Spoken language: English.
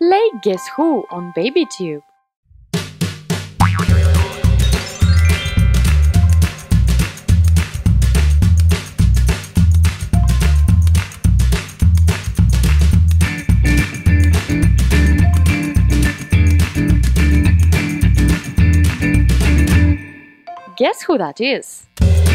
Play Guess Who on PlayTube. Guess who that is?